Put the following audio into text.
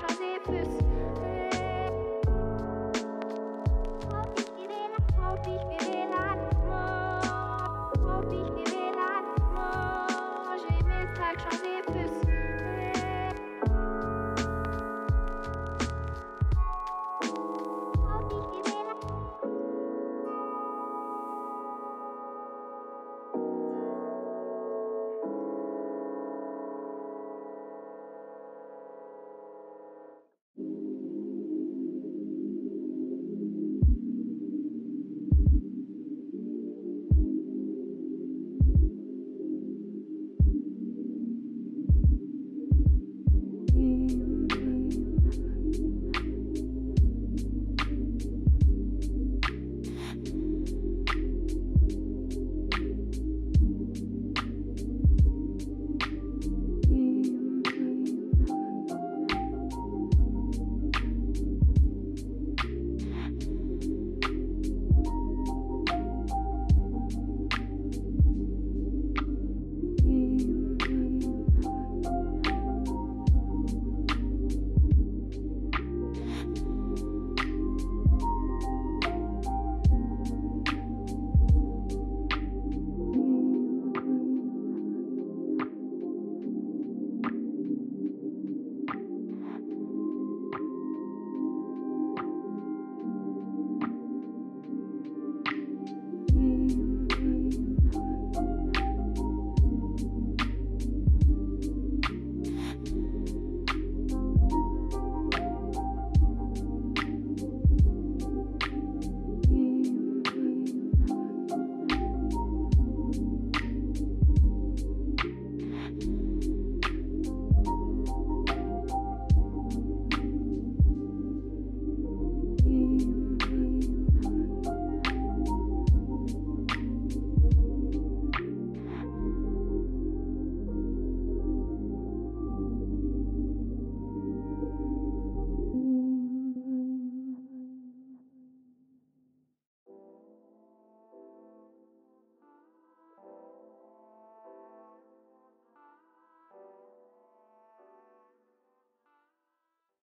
Schau sie Füße.